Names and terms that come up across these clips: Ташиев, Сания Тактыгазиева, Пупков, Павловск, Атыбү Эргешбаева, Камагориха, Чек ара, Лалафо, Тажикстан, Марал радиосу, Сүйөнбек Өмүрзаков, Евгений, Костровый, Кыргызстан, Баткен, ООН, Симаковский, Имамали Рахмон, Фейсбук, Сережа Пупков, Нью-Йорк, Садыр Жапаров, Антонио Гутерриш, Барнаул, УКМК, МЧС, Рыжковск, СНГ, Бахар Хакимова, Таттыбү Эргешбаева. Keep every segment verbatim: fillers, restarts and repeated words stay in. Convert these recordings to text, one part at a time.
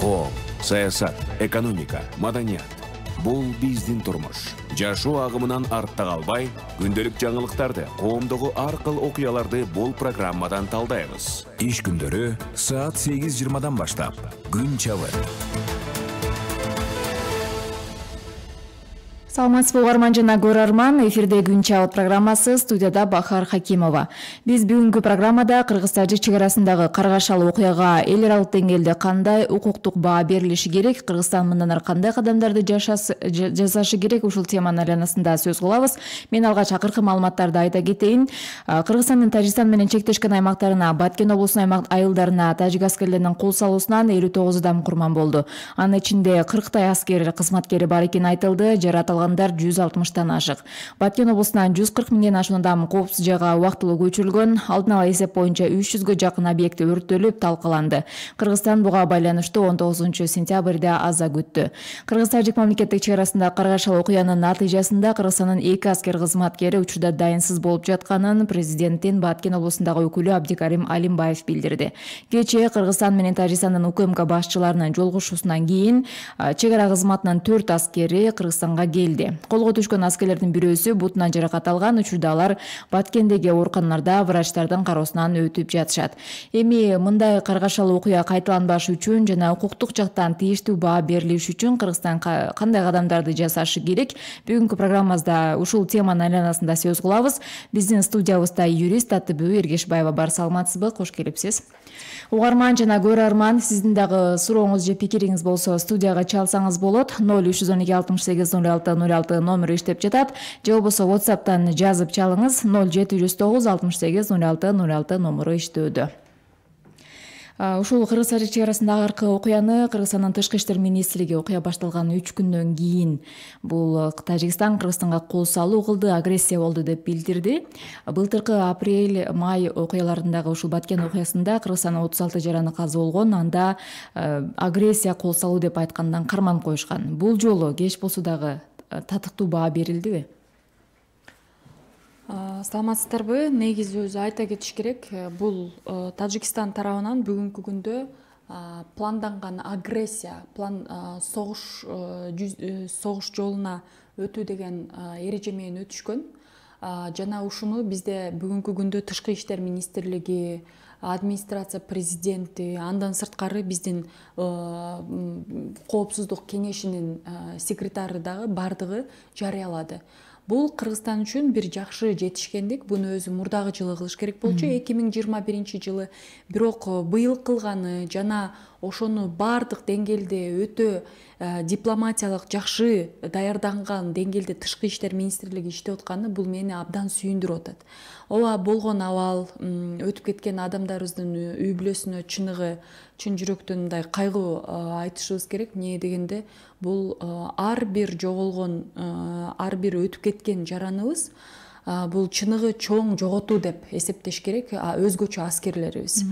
коом, саясат, экономика, маданият. Бұл биздин турмуш. Жашоо агымынан артта калбай, күндөлүк жаңылыктарды, коомдогу ар кыл окуяларды бул программадан талдайбыз. Иш күндөрү саат сегиз жыйырмадан баштап, күн чабы. Саламатсызбы угарман жана көрөрман, эфирде Күн чабыт программасы, студияда Бахар Хакимова. Биз бүгүнкү программада Кыргыз-Тажик чек арасындагы каргашалуу окуяга элүү теңгелде кандай укуктук баа берилиши керек, Кыргызстан мындан ары кандай кадамдарды жасашы керек, ушул теманын айланасында сөз кылабыз. Мен алгач акыркы маалыматтарды айта кетейин. Кыргызстандын Тажикстан менен чектешкен аймактарына, Баткен облусунун айылдарына тажик аскерлеринин кол салуусунан элүү тогуз адам курман болду. Анын ичинде кырктай аскер кызматкери бар экени айтылды. Жаратылган жүз алтымыштан ашык. Баткен облусунан жүз кырк миңден ашуун адам коопсуз жайга убактылуу көчүрүлгөн. Алдын ала эсеп боюнча үч жүзгө жакын объекти өрттөлүп талкаланды. Кыргызстан буга байланыштуу он тогузунчу сентябрда аза күттү. Кыргыз-Тажик мамлекеттик чек арасында каргашалуу окуянын натыйжасында Кыргызстандын эки аскер кызматкери учурда дайынсыз болуп жатканын президенттин Баткен облусундагы өкүлү Абдикарим билдирди. Кечээ Кыргызстан менен Тажикстандын УКМК башчыларынын жолугушуусунан кийин чек ара кызматынын төрт аскери Кыргызстанга келди. Колго түшкөн аскерлердин бирөөсү бутунан жаракат алган, учурда алар Баткендеги ооруканаларда врачтардын кароосунан өтүп жатышат. Эми мындай каргашалуу окуя кайталанбаш үчүн жана укуктук жактан тийиштүү баа берилиш үчүн Кыргызстан кандай кадамдарды жасашы керек? Бүгүнкү программабызда ушул теманын айланасында сөз кылабыз. Биздин студиябызда юрист Атыбү Эргешбаева бар. Саламатсызбы, кош келипсиз. Угарман жана көрөрман, сиздин дагы сурооңуз же пикириңиз болсо студияга чалсаңыз болот. ноль үч он эки алтымыш сегиз ноль алты ноль алты номер иштеп жатат. Же болбосо WhatsApp'тан жазып чалыңыз. ноль жети жүз тогуз алтымыш сегиз ноль алты ноль алты номери иштөөдө. Ушул Кыргыз-Тажик чек арасындагы аркы окуяны Кыргызстандын тышкы иштер министрлиги окуя башталган үч күндөн кийин бул Тажикстан Кыргызстанга кол салуу кылды, агрессия болду деп билдирди. Былтыркы апрель, май окуяларындагы ушул Баткен окуясында Кыргызстанда отуз алты жараны каза болгон, анда агрессия, кол салуу деп айткандан карман коюшкан. Бул жолу кеч болсо дагы татыктуу баа берилдиби? Саламатсыздарбы, негизи өзү айта кетиш керек, бул Тажикстан тарабынан бүгүнкү күндө планданган агрессия, план согуш согуш жолуна өтүү деген эреже менен өтүшкөн. Жана ушуну бизде бүгүнкү күндө тышкы иштер министрлиги, администрация президенти, андан сырткары биздин коопсуздук кеңешинин секретары дагы бардыгы жарыялады. Бул Кыргызстан үчүн бир жакшы жетишкендик, буну өзү мурдагы жылы кылыш керек болчу, эки миң жыйырма биринчи жылы, бирок быйыл кылганы жана ошону бардык деңгээлде өтө дипломатиялык жакшы даярданган деңгээлде тышкы иштер министрлиги иштеп атканы бул мени абдан сүйүндүрүп атат. Ооба болгон абал, өтүп кеткен адамдарыбыздын үй бүлөсүнө чыныгы, чын жүрөктөн мындай кайгы айтышыбыз керек. Эмне дегенде бул ар бир жоголгон, ар бир өтүп кеткен жараныбыз бул чыныгы чоң жоготуу деп эсептеш керек өзгөчө аскерлерибиз.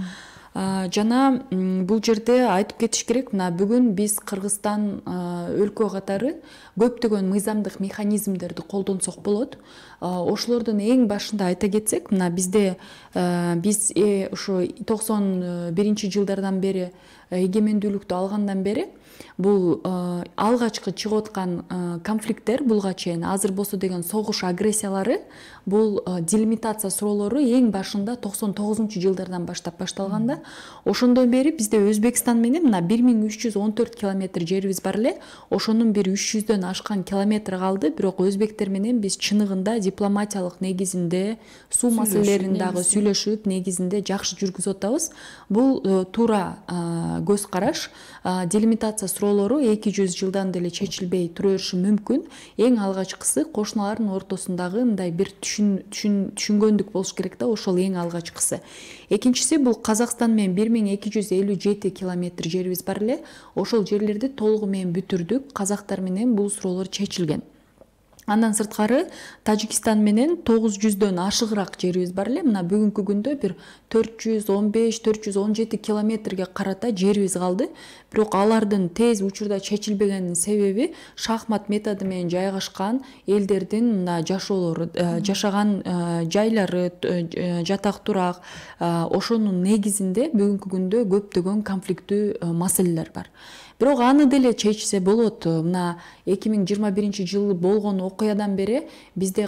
Жана бул жерде айтып кетиш керек, мына бүгүн биз Кыргызстан өлкө катары көптөгөн мыйзамдык механизмдерди колдонсок болот. Ошолордун эң башында айта кетсек, мына бизде биз ушу токсон биринчи жылдардан бери эгемендүүлүктү алгандан бери бул алгачкы чыгып аткан конфликттер, булга чейин азыр болсо деген согуш агрессиялары, бул делимитация суроолору эң башында токсон тогузунчу жылдардан баштап башталганда, ошондон бери бизде Өзбекстан менен мына бир миң үч жүз он төрт километр жерибиз бар эле, ошонун бир үч жүздөн ашкан километр калды, бирок өзбектер менен биз чыныгында дипломатиялык негизинде, суу маселелерин дагы сүйлөшүп негизинде жакшы жүргүзүп атабыз. Бул туура көз караш, делимитация суроолору эки жүз жылдан деле чечилбей турышы мүмкүн. Эң алгачкысы кошуналардын ортосундагы мындай бир түшүнгөндүк болуш керек да, ошол эң алгачкысы. Экинчиси бул Казакстан менен бир миң эки жүз элүү жети километр жерибиз бар эле, ошол жерлерди толугу менен бүтүрдүк. Казактар менен бул суроолор чечилген. Андан сырткары Тажикистан менен тогуз жүздөн ашыгыраак жерибиз бар эле. Мына бүгүнкү күндө бир төрт жүз он беш төрт жүз он жети километрге карата жерибиз калды. Бирок алардын тез учурда чечилбегенинин себеби шахмат методу менен жайгашкан элдердин мына жашоолору, жашаган жайлары, жатак турак, ошонун негизинде бүгүнкү күндө көптөгөн конфликтүү маселелер бар. Бирок аны деле чечсе болот. Мына эки миң жыйырма биринчи жылы болгон окуядан бери бизде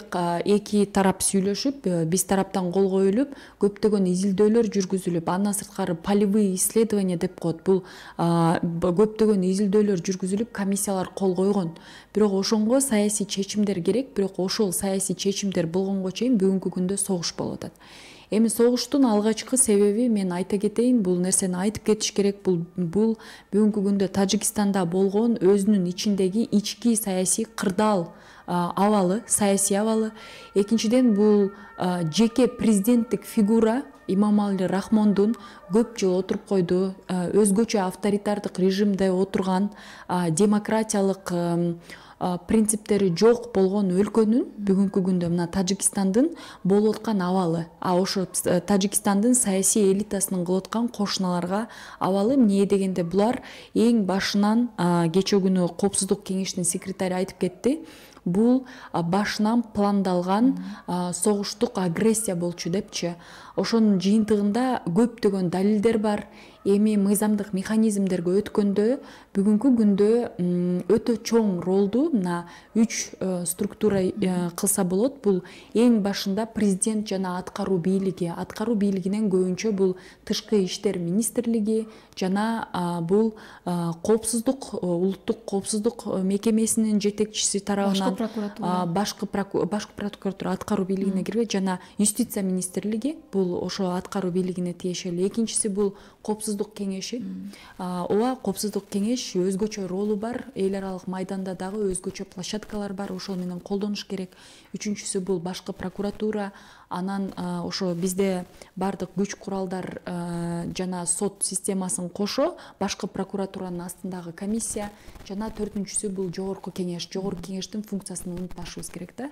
эки тарап сүйлөшүп, биз тараптан кол коюлуп, көптөгөн изилдөөлөр жүргүзүлүп, андан сырткары полевые исследования деп коет. Бул көптөгөн изилдөөлөр жүргүзүлүп, комиссиялар кол койгон. Бирок ошонго саясий чечимдер керек, бирок ошол саясий чечимдер болгонго чейин бүгүнкү күндө согуш болуп атат. Эми согуштун алгачкы себеби, мен айта кетейин, бул нерсени айтып кетиш керек, бул бул бүгүнкү күндө Тажикстанда болгон өзүнүн ичиндеги ички саясий кырдаал абалы, саясий абалы. Экинчиден, бул жеке президенттик фигура Имамали Рахмондун көп жыл отуруп койду, өзгөчө авторитардык режимде отурган, демократиялык принциптери жок болгон өлкөнүн бүгүнкү күндө мына Тажикстандын болуп аткан абалы, а ошо Тажикстандын саясий элитасынын кылып аткан кошуналарга абалы. Эмне дегенде, булар эң башынан кечээ күнү Коопсуздук кеңешинин секретары айтып кетти, бул башынан пландалган согуштук агрессия болчу депчи. Ошонун жыйынтыгында көптөгөн далилдер бар. Эми мыйзамдык механизмдерге өткөндө бүгүнкү күндө өтө чоң ролду мына үч структура кылса болот. Бул эң башында президент жана аткаруу бийлиги, аткаруу бийлигинен көбүнчө бул тышкы иштер министрлиги жана бул коопсуздук, улуттук коопсуздук мекемесинин жетекчиси тарабынан башкы прокуратура аткаруу бийлигине кирген жана юстиция министрлиги, бул ошо аткаруу бийлигине тиешелүү. Экинчиси бул коопсуздук кеңеши. Ооба, коопсуздук кеңеш өзгөчө ролу бар, эл аралык майданда дагы өзгөчө площадкалар бар, ошол менен колдонуш керек. Үчүнчүсү бул башкы прокуратура, анан ошо бизде бардык күч куралдар жана сот системасын кошо, башкы прокуратуранын астындагы комиссия жана төртүнчүсү бул жогорку кеңеш. Жогорку кеңештин функциясын унутпашыбыз керек да.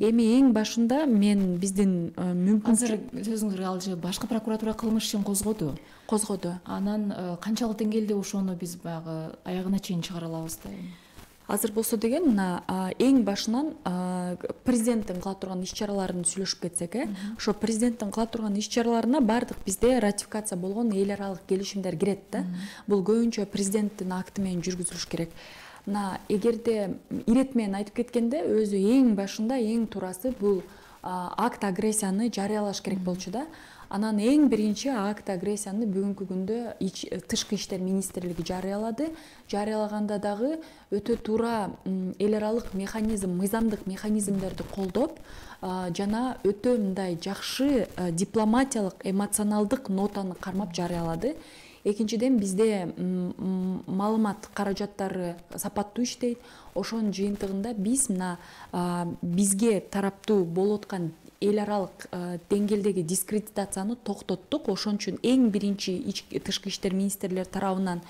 Эми эң башында мен биздин мүмкүн башкы прокуратура кылмыш ишин козгоду. Козгоду. Анан канчалык деңгээлде ошону биз баягы аягына чейин чыгара алабыз да? Азыр болсо деген, мына эң башынан президенттин кыла турган иш-чараларын сүйлөшүп кетсек, ошо президенттин кыла турган иш-чараларына бардык бизде ратификация болгон эл аралык келишимдер кирет да. Бул көбүнчө президенттин акты менен жүргүзүлүш керек. Мына эгерде иретмен айтып кеткенде, өзү эң башында эң турасы бул акт агрессияны жарыялаш керек болчу да. Анан эң биринчи акт агрессияны бүгүнкү күндө тышкы иштер министрлиги жарыялады. Жарыялаганда дагы өтө туура эл аралык механизм, мыйзамдык механизмдерди колдоп жана өтө мындай жакшы дипломатиялык, эмоционалдык нотаны кармап жарыялады. Экинчиден, бизде маалымат каражаттары сапаттуу иштейт. Ошонун жыйынтыгында биз мына бизге тараптуу болуп аткан эл аралык деңгээлдеги дискредитацияны токтоттук. Ошон үчүн эң биринчи тышкы иштер министрлер тарабынан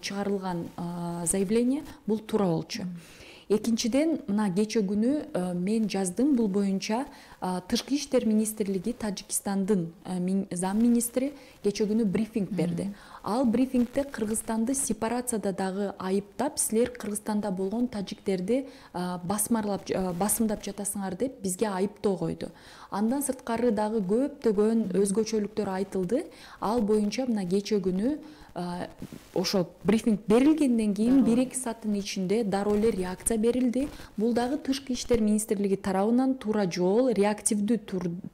чыгарылган заявление бул туура болчу. Экинчиден, мына кечээ күнү мен жаздым, бул боюнча тышкы иштер министрлиги Тажикстандын зам министри кечээ күнү брифинг берди. Ал брифингте Кыргызстанды сепарацияда дагы айыптап, силер Кыргызстанда болгон тажиктерди басмарлап, басымдап жатасыңар деп бизге айыптоо койду. Андан сырткары дагы көптөгөн өзгөчөлүктөр айтылды. Ал боюнча мына кечээ күнү ошо брифинг берилгенден кийин бир эки сааттын ичинде дароо эле реакция берилди. Бул дагы тышкы иштер министрлиги тарабынан туура жол, реактивдүү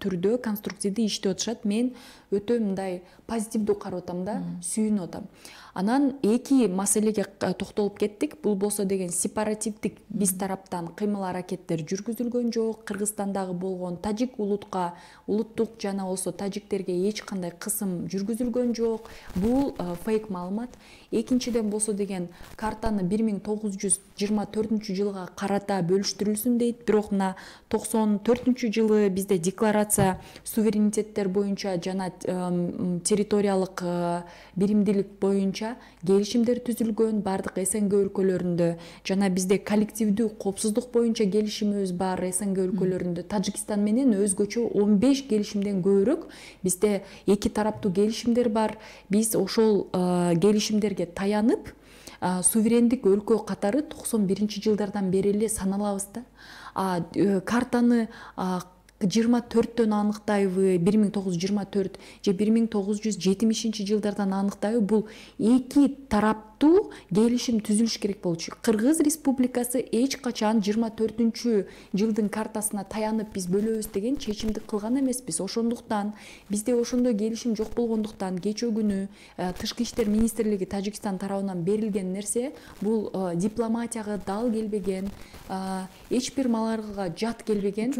түрдө конструктивдүү иштеп отушат. Мен өтө мындай позитивдүү карап атам да, сүйүнүп атам. Анан эки маселеге токтолуп кеттик. Бул болсо деген сепаративдик биз тараптан кыймыл аракеттер жүргүзүлгөн жок. Кыргызстандагы болгон тажик улутка, улуттук жана болсо тажиктерге эч кандай кысым жүргүзүлгөн жок. Бул фейк маалымат. Экинчиден болсо деген, картаны бир миң тогуз жүз жыйырма төртүнчү жылга карата бөлүштүрүлсүн дейт. Бирок мына токсон төртүнчү жылы бизде декларация суверенитеттер боюнча жана территориялык биримдилик боюнча боюнча келишимдер түзүлгөн бардык СНГ өлкөлөрүндө жана бизде коллективдүү коопсуздук боюнча келишимибиз бар СНГ өлкөлөрүндө Тажикстан менен өзгөчө он беш келишимден көбүрөк бизде эки тараптуу келишимдер бар. Биз ошол келишимдерге таянып суверендик өлкө катары токсон биринчи жылдардан бери эле саналабыз да. Картаны жыйырма төрттөн аныктайбы, бир миң тогуз жүз жыйырма төрт же бир миң тогуз жүз жетимишинчи жылдардан аныктайбы. Бул эки тараптуу келишим түзүлүш керек болчу. Кыргыз Республикасы эч качан жыйырма төртүнчү жылдын картасына таянып биз бөлөбүз деген чечимди кылган эмеспиз. Ошондуктан бизде ошондой келишим жок болгондуктан кечөө күнү Тышкы иштер министрлиги Тажикстан тарабынан берилген нерсе бул дипломатияга дал келбеген, эч бир маларга жат келбеген.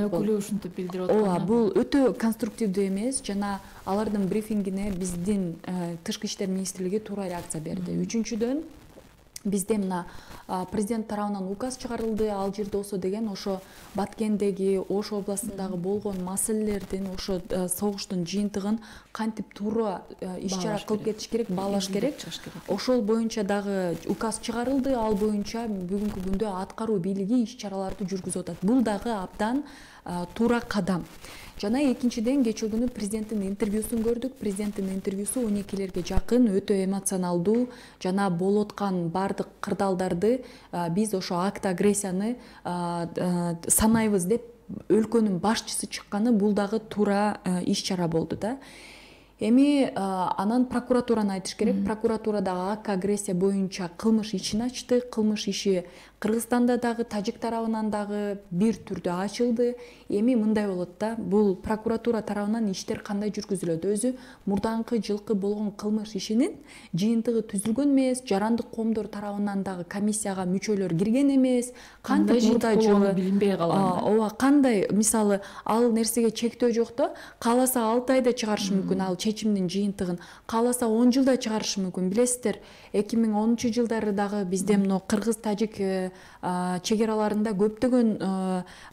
Ооба, бул өтө конструктивдүү эмес жана алардын брифингине биздин Тышкы иштер министрлиги туура реакция берди. Үчүнчүдөн, бизде мына президент тарабынан указ чыгарылды, ал жерде болсо деген ошо Баткендеги, Ош областындагы болгон маселелердин, ошо согуштун жыйынтыгын кантип туура иш-чара кылып кетиш керек, баалаш керек. Ошол боюнча дагы указ чыгарылды, ал боюнча бүгүнкү күндө аткаруу бийлиги иш-чараларды жүргүзүп атат. Бул дагы абдан туура кадам. Жана экинчиден кечээ күнү президенттин интервьюсун көрдүк. Президенттин интервьюсу он экилерге жакын, өтө эмоционалдуу жана болоткан бардык кырдаалдарды биз ошо акт агрессияны санайбыз деп өлкөнүн башчысы чыкканы бул дагы туура иш-чара болду да. Эми анан прокуратураны айтыш керек. Прокуратура дагы акт агрессия боюнча кылмыш ишин ачты. Кылмыш иши Кыргызстанда дагы тажик тарабынан дагы бир түрдө ачылды. Эми мындай болот да, бул прокуратура тарабынан иштер кандай жүргүзүлөт? Өзү мурданкы жылкы болгон кылмыш ишинин жыйынтыгы түзүлгөн эмес, жарандык коомдор тарабынан дагы комиссияга мүчөлөр кирген эмес. Кандай мурдай жолу билинбей калган. Ооба, кандай мисалы ал нерсеге чектөө жок да, кааласа алты айда чыгарышы мүмкүн ал чечимдин жыйынтыгын, кааласа он жылда чыгарышы мүмкүн. Билесиздер, эки миң онунчу жылдары дагы бизде мына кыргыз-тажик чек араларында көптөгөн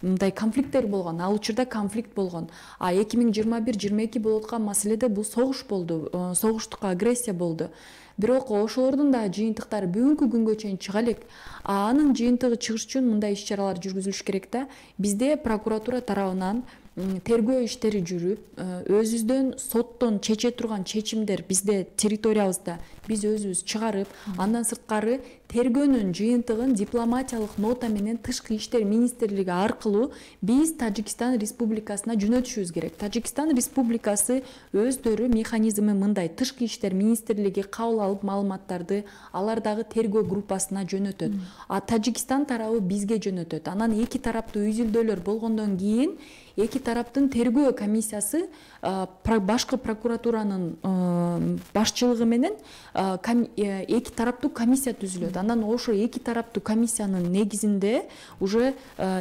мындай конфликттер болгон, ал учурда конфликт болгон. А эки миң жыйырма бир жыйырма эки болуп аткан маселеде бул согуш болду, согуштукка агрессия болду. Бирок ошолордун да жыйынтыктары бүгүнкү күнгө чейин чыга элек. А анын жыйынтыгы чыгыш үчүн мындай иш-чаралар жүргүзүлүш керек да. Бизде прокуратура тарабынан тергөө иштери жүрүп, өзүбүздөн соттон чече турган чечимдер бизде территориябызда биз өзүбүз чыгарып, андан сырткары тергөөнүн жыйынтыгын дипломатиялык нота менен Тышкы иштер министрлиги аркылуу биз Тажикстан Республикасына жөнөтүшүбүз керек. Тажикстан Республикасы өздөрү механизми мындай: Тышкы иштер министрлиги кабыл алып маалыматтарды алар дагы тергөө группасына жөнөтөт. А Тажикстан тарабы бизге жөнөтөт. Анан эки тараптуу үзүлдөөлөр болгондон кийин эки тараптын тергөө комиссиясы башкы прокуратуранын башчылыгы менен эки тараптуу комиссия түзүлөт. Андан ошо эки тараптуу комиссиянын негизинде уже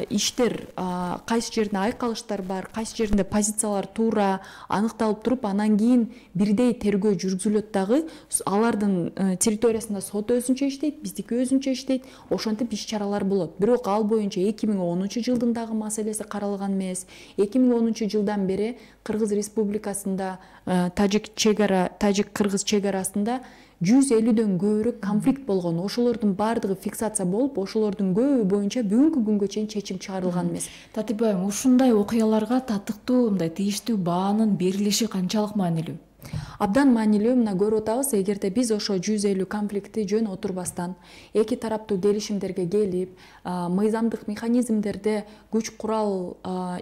иштер кайсы жерде айкалыштар бар, кайсы жерде позициялар туура аныкталып туруп, анан кийин бирдей тергөө жүргүзүлөт дагы. Алардын территориясында сот өзүнчө иштейт, биздики өзүнчө иштейт. Ошентип иш-чаралар болот. Бирок ал боюнча эки миң онунчу жылдын дагы маселеси каралган эмес. эки миң онунчу жылдан бери Кыргыз Республикасында тажик чек ара, тажик-кыргыз чек арасында жүз элүүдөн көбүрөк конфликт болгон. Ошолордун баардыгы фиксация болуп, ошолордун көбү боюнча бүгүнкү күнгө чейин чечим чыгарылган эмес. Татыбайым, ушундай окуяларга татыктуу, мындай тийиштүү баанын берилиши канчалык маанилүү? Абдан маанилүү. Мына көрүп атабыз, эгерде биз ошо жүз элүү конфликти жөн отурбастан, эки тараптуу келишимдерге келип, мыйзамдык механизмдерде күч курал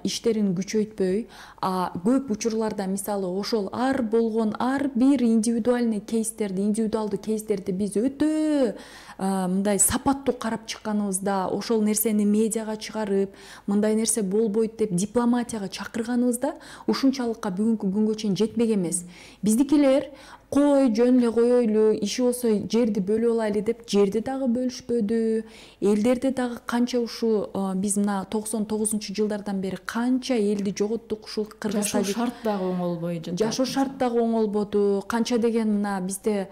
иштерин күчөйтпөй, көп учурларда мисалы ошол ар болгон ар бир индивидуальный кейстерди, индивидуалдуу кейстерди биз өтө мындай сапаттуу карап чыкканыбызда, ошол нерсени медиага чыгарып, мындай нерсе болбойт деп дипломатияга чакырганыбызда ушунчалыкка бүгүнкү күнгө чейин жетпеген эмес. Биздикилер кой жөн эле коёйлу, иши болсо жерди бөлүп алайлы деп жерди дагы бөлүшпөдү. Элдерде дагы канча ушу биз мына токсон тогузунчу жылдардан бери канча элди жоготтук ушул кыргыз тажик. Жашоо шарт дагы оңолбой жатат. Жашоо шарт дагы оңолбоду. Канча деген мына бизде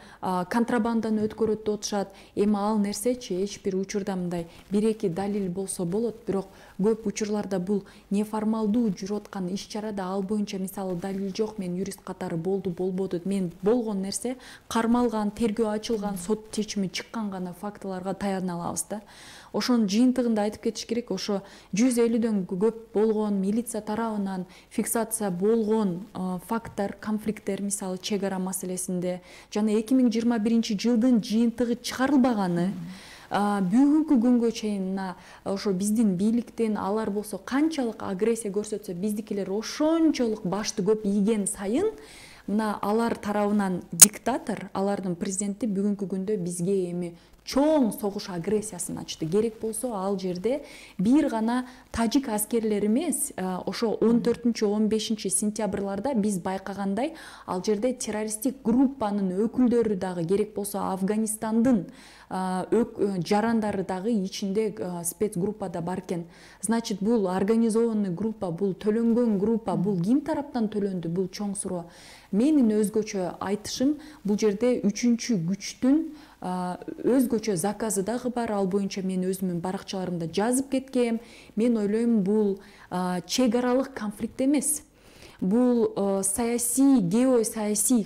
контрабанданы өткөрөт деп отушат. Эми ал нерсечи эч бир учурда мындай бир эки далил болсо болот, бирок көп учурларда бул неформалдуу жүрөткан иш-чарада ал боюнча мисалы далил жок, мен юрист катары болду, болбоду, мен болгон болгон нерсе кармалган, тергөө ачылган, сот чечими чыккан гана фактыларга таяна алабыз да. Ошонун жыйынтыгында айтып кетиш керек, ошо жүз элүүдөн көп болгон милиция тарабынан фиксация болгон факттар, конфликттер, мисалы чек ара маселесинде жана эки миң жыйырма биринчи жылдын жыйынтыгы чыгарылбаганы бүгүнкү күнгө чейин ошо биздин бийликтен алар болсо канчалык агрессия көрсөтсө, биздикилер ошончолук башты көп ийген сайын мына алар тарабынан диктатор, алардын президенти бүгүнкү күндө бизге эми чоң согуш агрессиясын ачты. Керек болсо ал жерде бир гана тажик аскерлери эмес, ошо он төртүнчү он бешинчи сентябрларда биз байкагандай, ал жерде террористтик группанын өкүлдөрү дагы, керек болсо Афганистандын жарандары дагы ичинде спецгруппада бар экен. Значит, бул организованный группа, бул төлөнгөн группа, бул ким тараптан төлөндү, бул чоң суроо. Менин өзгөчө айтышым, бул жерде үчүнчү күчтүн өзгөчө заказы дагы бар, ал боюнча мен өзүмдүн баракчаларымда жазып кеткем. Мен ойлойм, бул чек аралык конфликт эмес. Бул саясий, геосаясий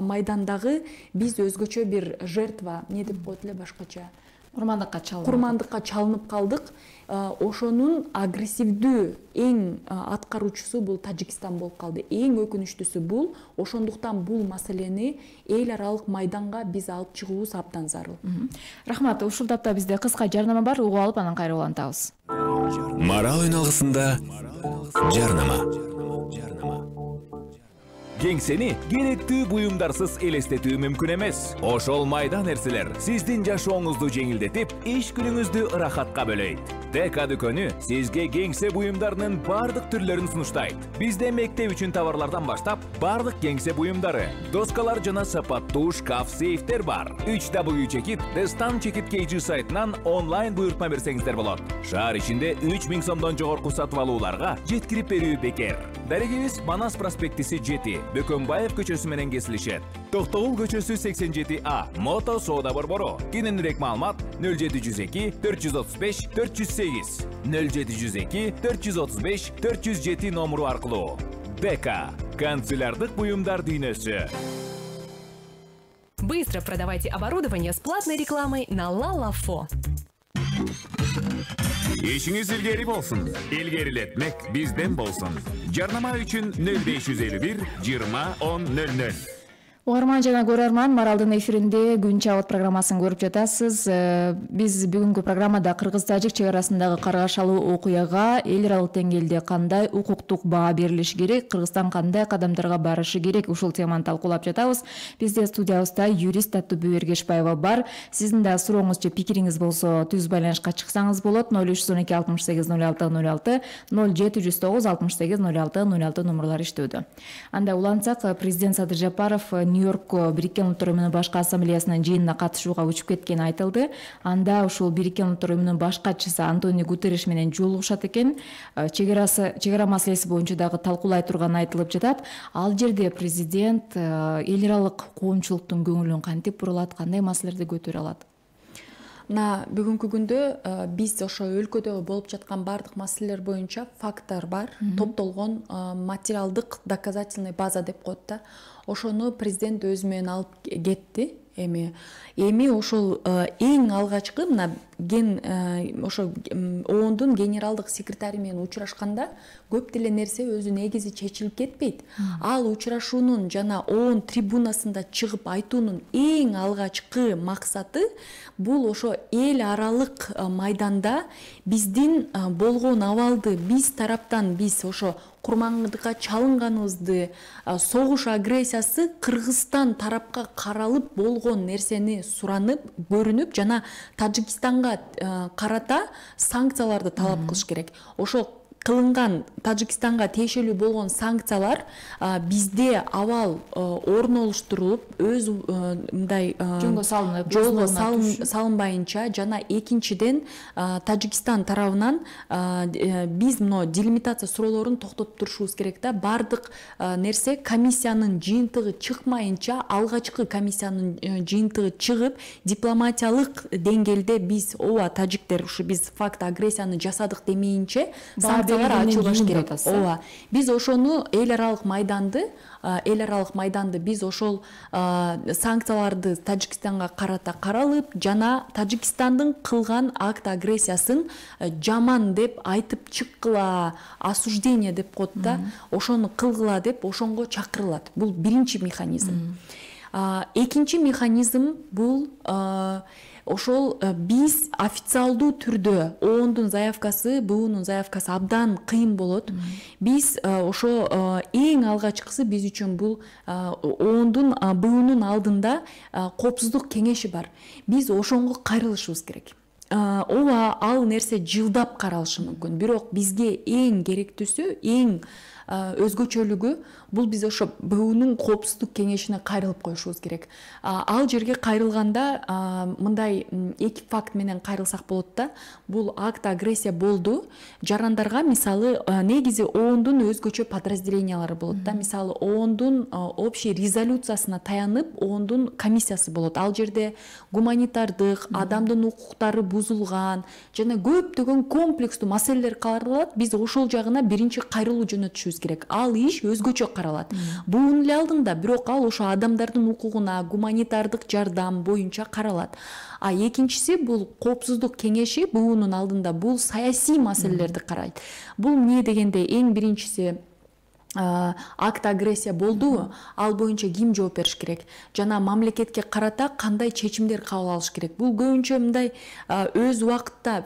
майдандагы биз өзгөчө бир жертва, не деп коет эле башкача, курмандыкка чалынып, курмандыкка чалынып калдык. Ошонун агрессивдүү эң аткаруучусу бул Тажикстан болуп калды. Эң өкүнүчтүүсү бул. Ошондуктан бул маселени эл аралык майданга биз алып чыгуубуз абдан зарыл. Рахмат, ушул тапта бизде кыска жарнама бар, угуп алып анан кайра улантабыз. Марал үналгысында жарнама. Кеңсени керектүү буюмдарсыз элестетүү мүмкүн эмес. Ошол майдан нерселер сиздин жашооңузду жеңилдетип, иш күнүңүздү рахатка бөлөйт. Дека дүкөнү сизге кеңсе буюмдарынын бардык түрлөрүн сунуштайт. Бизде мектеп үчүн товарлардан баштап, бардык кеңсе буюмдары, доскалар жана сапаттуу шкаф, сейфтер бар. үч дабл ю чекит дефис чекит кей джи сайтынан онлайн буйртма берсеңиздер болот. Шаар ичинде үч миң сомдон жогорку сатып алууларга жеткирип берүү бекер. Дарегибиз Манас проспектиси жети, Бөкөнбаев көчөсү менен кесилишет. Токтогул көчөсү сексен жети а, Мото соода борбору. Кененирээк маалымат нөл жети жүз эки төрт жүз отуз беш төрт жүз сегиз, нөл жети жүз эки төрт жүз отуз беш төрт жүз жети номеру аркылуу. Дека канцелярдык буюмдар дүйнөсү. Быстро продавайте оборудование с платной рекламой на Лалафо. Ишиңиз илгери болсун, илгерилетмек бизден болсун. Жарнама үчүн нөл беш жүз элүү бир жыйырма он нөл нөл. Угарман жана көрөрман, Маралдын эфиринде Күн чабыт программасын көрүп жатасыз. Биз бүгүнкү программада кыргыз-тажик чек арасындагы каргашалуу окуяга эл аралык деңгээлде кандай укуктук баа берилиши керек, Кыргызстан кандай кадамдарга барышы керек, ушул теманы талкуулап жатабыз. Бизде студиябызда юрист Таттыбү Эргешбаева бар. Сиздин да сурооңуз же пикириңиз болсо, түз байланышка чыксаңыз болот. нөл үч жүз он эки алтымыш сегиз нөл алты нөл алты, нөл жети жүз тогуз алтымыш сегиз нөл алты нөл алты номерлар иштөөдө. Анда улантсак, президент Садыр Жапаров Нью-Йоркко Бириккен Улуттар Уюмунун башкы ассамблеясынын жыйынына катышууга учуп кеткени айтылды. Анда ушул Бириккен Улуттар Уюмунун башкачысы Антонио Гутерриш менен жолугушат экен. Чек ара маселеси боюнча дагы талкуулай турганы айтылып жатат. Ал жерде президент эл аралык коомчулуктун көңүлүн кантип бурулат, кандай маселелерди көтөрө алат? На бүгүнкү күндө биз ошо өлкөдө болуп жаткан бардык маселелер боюнча факттар бар, топтолгон материалдык доказательный база деп коет да. Ошону президент өз менен алып кетти. Эми эми ошол эң алгачкы мына ген ошо ООНдун генералдык секретари менен учурашканда көп деле нерсе өзү негизи чечилип кетпейт. Ал учурашуунун жана ООН трибунасында чыгып айтуунун эң алгачкы максаты бул ошо эл аралык майданда биздин болгон абалды, биз тараптан биз ошо курмандыкка чалынганыбызды, согуш агрессиясы Кыргызстан тарапка каралып болгон нерсени суранып, көрүнүп жана Тажикстанга карата санкцияларды талап кылыш керек. Ошол кылынган Тажикстанга тиешелүү болгон санкциялар бизде авал орун олуштурулуп, өз мындай жолго салынбайынча жана экинчиден Тажикстан тарабынан биз мына делимитация суроолорун токтотуп турушубуз керек да. Бардык нерсе комиссиянын жыйынтыгы чыкмайынча, алгачкы комиссиянын жыйынтыгы чыгып, дипломатиялык деңгээлде биз ооба тажиктер ушу биз факт агрессияны жасадык демейинче станциялар ачылбаш керек. Ооба, биз ошону эл аралык майданды, эл аралык майданды биз ошол санкцияларды Тажикстанга карата каралып, жана Тажикстандын кылган акт агрессиясын жаман деп айтып чыккыла, осуждение деп коет да, ошону кылгыла деп ошонго чакырылат. Бул биринчи механизм. Экинчи механизм бул ошол биз официалдуу түрдө оондун заявкасы, буунун заявкасы абдан кыйын болот. Биз ошо эң алгачкысы биз үчүн бул оондун буунун алдында коопсуздук кеңеши бар. Биз ошонго кайрылышыбыз керек. Ооба, ал нерсе жылдап каралышы мүмкүн. Бирок бизге эң керектүүсү, эң өзгөчөлүгү бул биз ошо буунун коопсуздук кеңешине кайрылып коюшубуз керек. Ал жерге кайрылганда мындай эки факт менен кайрылсак болот да. Бул акт агрессия болду. Жарандарга мисалы негизи оондун өзгөчө подразделениялары болот да. Мисалы оондун общий резолюциясына таянып оондун комиссиясы болот. Ал жерде гуманитардык, адамдын укуктары бузулган жана көптөгөн комплекстүү маселелер каралат. Биз ошол жагына биринчи кайрылуу жөнөтүшүбүз керек. Ал иш өзгөчө каралат. Буун эле алдында, бирок ал ошо адамдардын укугуна, гуманитардык жардам боюнча каралат. А экинчиси бул коопсуздук кеңеши буунун алдында бул саясий маселелерди карайт. Бул эмне дегенде эң биринчиси акт агрессия болду, ал боюнча ким жооп бериш керек жана мамлекетке карата кандай чечимдер кабыл алыш керек. Бул көбүнчө мындай өз убакытта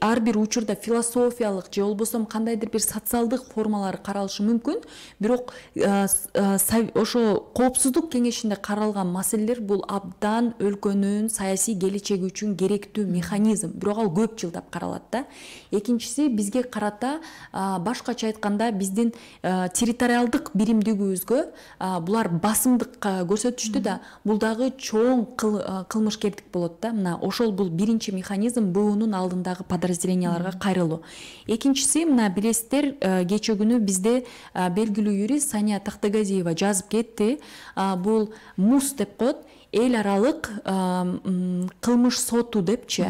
ар бир учурда философиялык же болбосо кандайдыр бир социалдык формалары каралышы мүмкүн, бирок ошо коопсуздук кеңешинде каралган маселелер бул абдан өлкөнүн саясий келечеги үчүн керектүү механизм, бирок ал көп жылдап каралат да. Экинчиси бизге карата башкача айтканда биздин территориалдык биримдигибизгө булар басымдыкка көрсөтүштү да, бул дагы чоң кылмышкерлик болот да. Мына ошол бул биринчи механизм, буунун алдындагы подразделенияларга кайрылуу. Экинчиси, мына билесиздер, кече күнү бизде белгилүү юрист Сания Тактыгазиева жазып кетти. Бул мус деп коет, эл аралык кылмыш соту депчи.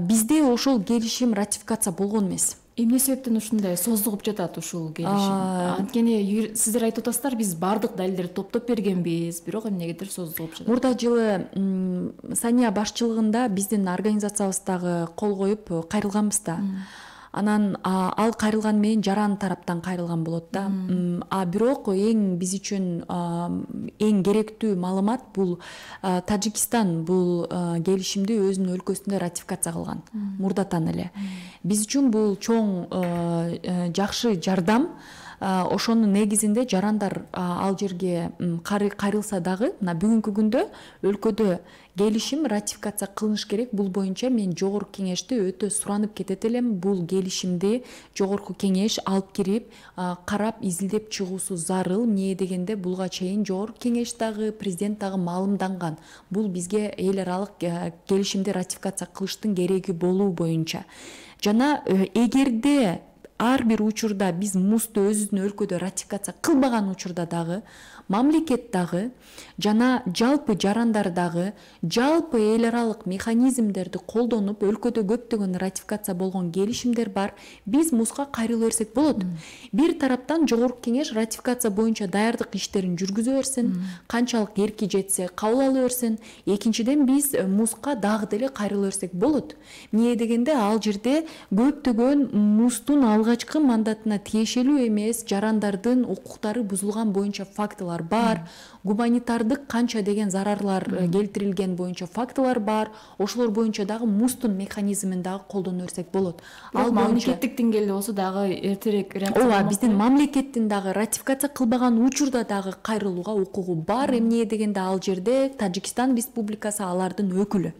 Бизде ошол келишим ратификация болгон эмес. Эмне себептен ушундай созулуп жатат ушул келишим? Анткени сиздер айтып отасыздар, биз бардык далилдерди топтоп бергенбиз, бирок эмнегедир созулуп жатат. Мурда жылы Сания башчылыгында биздин организациябыздагы кол коюп кайрылганбыз да. Анан ал кайрылган менен жаран тараптан кайрылган болот да. А бирок эң биз үчүн эң керектүү маалымат бул Тажикстан бул келишимди өзүнүн өлкөсүндө ратификация кылган. Мурдатан эле. Биз үчүн бул чоң жакшы жардам. Ошонун негизинде жарандар ал жерге кайрылса дагы, бүгүнкү күндө өлкөдө келишим ратификация кылыныш керек. Бул боюнча мен жогорку кеңеште өтө суранып кетет элем. Бул келишимди жогорку кеңеш алып кирип, карап, изилдеп чыгуусу зарыл. Эмне дегенде булга чейин жогорку кеңеш дагы, президент дагы маалымданган. Бул бизге эл аралык келишимди ратификация кылыштын кереги болуу боюнча. Жана эгерде ар бир учурда биз мусты өзүнүн өлкөдө ратификация кылбаган учурда дагы, мамлекет дагы жана жалпы жарандар дагы жалпы эл аралык механизмдерди колдонуп өлкөдө көптөгөн ратификация болгон келишимдер бар. Биз муска кайрыла берсек болот. Бир тараптан жогорку кеңеш ратификация боюнча даярдык иштерин жүргүзө берсин, канчалык эрки жетсе кабыл ала берсин. Экинчиден, биз муска дагы деле кайрыла берсек болот. Эмне дегенде ал жерде көптөгөн мустун алгачкы мандатына тиешелүү эмес жарандардын укуктары бузулган боюнча фактылар бар, гуманитардык канча деген зарарлар келтирилген боюнча фактылар бар. Ошолор боюнча дагы мустун механизмин дагы колдоно берсек болот. Ал мамлекеттик деңгээлде болсо дагы эртерээк реакция. Ооба, биздин мамлекеттин дагы ратификация кылбаган учурда дагы кайрылууга укугу бар. Эмне дегенде ал жерде Тажикстан Республикасы алардын өкүлү.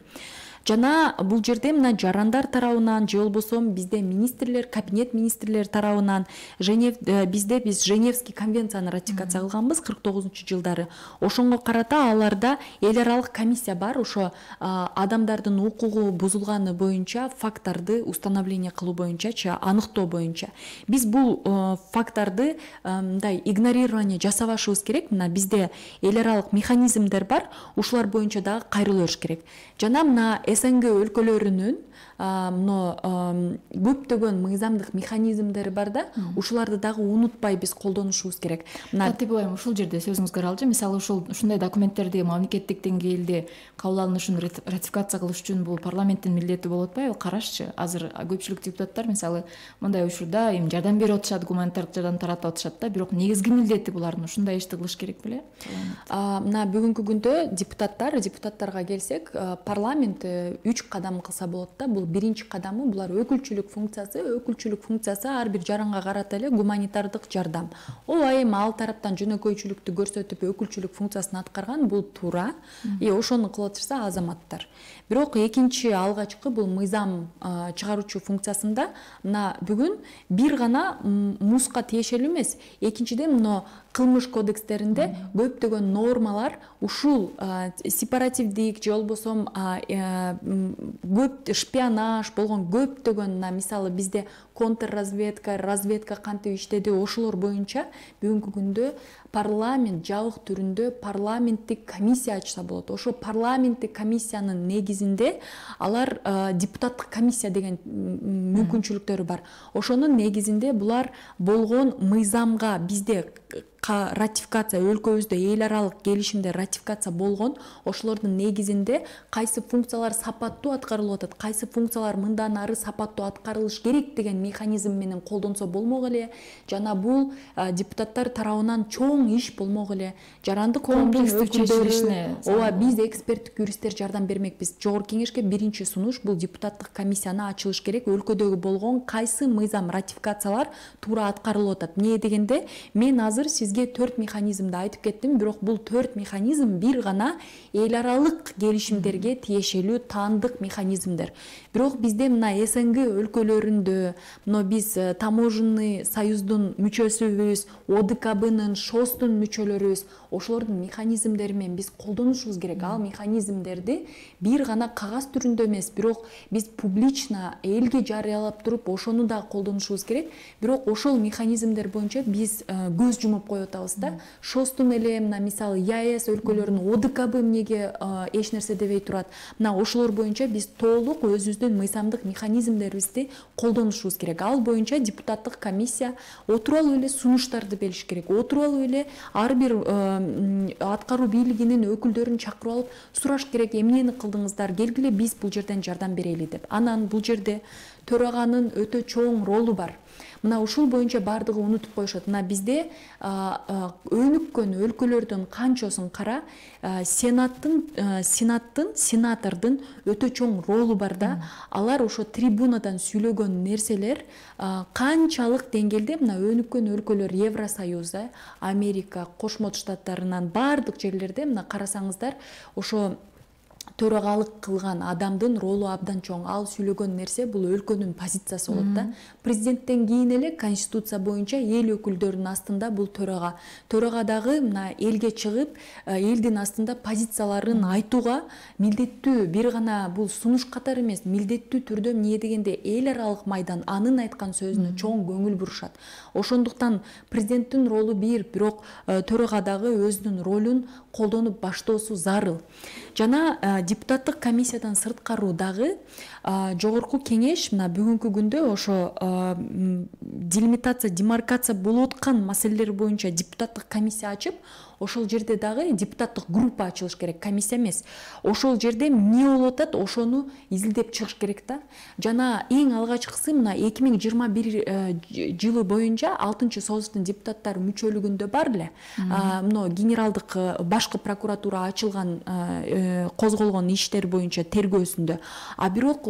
Жана бул жерде мына жарандар тарабынан же болбосо бизде министрлер, кабинет министрлер тарабынан Женев бизде биз Женевский конвенцияны ратификация кылганбыз кырк тогузунчу жылдары. Ошонго карата аларда эл аралык комиссия бар, ошо адамдардын укугу бузулганы боюнча фактарды установление кылуу боюнча, аныктоо боюнча. Биз бул фактарды мындай игнорирование жасабашыбыз керек. Мына бизде эл аралык механизмдер бар, ушулар боюнча дагы кайрылыш керек. Жана мына эсенге өлкөлөрүнүн мына көптөгөн мыйзамдык механизмдери бар да, ушуларды дагы унутпай биз колдонушубуз керек. Кантип ойлойм, ушул жерде сөзүңүз каралчы, мисалы ушул ушундай документтерди мамлекеттик деңгээлде кабыл алынышын ратификация кылыш үчүн бул парламенттин милдети болуп атпайбы? Карашчы, азыр көпчүлүк депутаттар мисалы мындай учурда им жардам берип отушат, гуманитардык жардам таратып отушат да, бирок негизги милдети булардын ушундай ишти кылыш керек беле? А мына бүгүнкү күндө депутаттар, депутаттарга келсек, парламент үч кадам кылса болот да. Бул биринчи кадамы, булар өкүлчүлүк функциясы, өкүлчүлүк функциясы ар бир жаранга карата эле гуманитардык жардам. Ол айым ал тараптан жөнөкөйчүлүктү көрсөтүп өкүлчүлүк функциясын аткарган, бул туура. Э ошону кылып отурса азаматтар. Бирок экинчи алгачкы бул мыйзам чыгаруучу функциясында мына бүгүн бир гана муска тиешелүү эмес. Экинчиден мына кылмыш кодекстеринде көптөгөн нормалар ушул сепаративдик же болбосом көп шпионаж болгон көптөгөн, мисалы бизде контрразведка, разведка кантип иштеди, ошолор боюнча бүгүнкү күндө парламент жабык түрүндө парламенттик комиссия ачса болот. Ошо парламенттик комиссиянын негизинде алар депутаттык комиссия деген мүмкүнчүлүктөрү бар. Ошонун негизинде булар болгон мыйзамга бизде ратификация, өлкөбүздө эл аралык келишимде ратификация болгон, ошолордун негизинде кайсы функциялар сапаттуу аткарылып атат, кайсы функциялар мындан ары сапаттуу аткарылыш керек деген механизм менен колдонсо болмок эле, жана бул депутаттар тарабынан чоң иш болмок эле. Жарандык коомдук чечилишине ооба биз эксперттик юристтер жардам бермекпиз. Жогорку кеңешке биринчи сунуш бул депутаттык комиссияны ачылыш керек. Өлкөдөгү болгон кайсы мыйзам ратификациялар туура аткарылып атат. Эмне дегенде, мен азыр сизге төрт механизмди айтып кеттим, бирок бул төрт механизм бир гана эл аралык келишимдерге тиешелүү таандык механизмдер. Бирок бизде мына эс эн гэ өлкөлөрүндө, мына биз таможенный союздун мүчөсүбүз, о дэ ка бэнын, шостун мүчөлөрүбүз, ошолордун механизмдери менен биз колдонушубуз керек. Ал механизмдерди бир гана кагаз түрүндө эмес, бирок биз публично элге жарыялап туруп ошону да колдонушубуз керек. Бирок ошол механизмдер боюнча биз көз жумуп коюп атабызда. Шостун эле мына мисалы я э эс өлкөлөрүнүн о дэ ка бэ эмнеге эч нерсе дебей турат. Мына ошолор боюнча биз толук өзүбүздүн мыйзамдык механизмдерибизди колдонушубуз керек. Ал боюнча депутаттык комиссия отуралуу эле сунуштарды бериш керек. Отуралуу эле ар бир аткаруу бийлигинин өкүлдөрүн чакырып алып сураш керек, эмнени кылдыңыздар, келгиле биз бул жерден жардам берели деп. Анан бул жерде төраганын өтө чоң ролу бар. Мына ушул боюнча бардыгы унутуп коюшат. Мына бизде өнүккөн өлкөлөрдүн канчосын кара, сенаттын сенаттын сенатордун өтө чоң ролу бар да. Алар ошо трибунадан сүйлөгөн нерселер канчалык деңгээлде мына өнүккөн өлкөлөр, Евросоюзда, Америка кошмо штаттарынан бардык жерлерде мына карасаңыздар, ошо төрагалык кылган адамдын ролу абдан чоң. Ал сүйлөгөн нерсе бул өлкөнүн позициясы болот да. Президенттен кийин эле конституция боюнча эл өкүлдөрүнүн астында бул төрага. Төрага дагы мына элге чыгып, элдин астында позицияларын айтууга милдеттүү, бир гана бул сунуш катары эмес, милдеттүү түрдө эмне дегенде эл аралык майдан анын айткан сөзүнө чоң көңүл бурушат. Ошондуктан президенттин ролу бир, бирок төрага дагы өзүнүн ролун колдонуп баштоосу зарыл. Жана депутаттык комиссиядан сырткаруу дагы жогорку кеңеш мына бүгүнкү күндө ошо делимитация, демаркация болуп аткан маселелер боюнча депутаттык комиссия ачып, ошол жерде дагы депутаттык группа ачылыш керек, комиссия эмес. Ошол жерде эмне болуп атат, ошону изилдеп чыгыш керек да. Жана эң алгачкысы мына эки миң жыйырма бир жылы боюнча алтынчы союздун депутаттар мүчөлүгүндө бар эле. Мына генералдык башкы прокуратура ачылган козголгон иштер боюнча тергөөсүндө. А бирок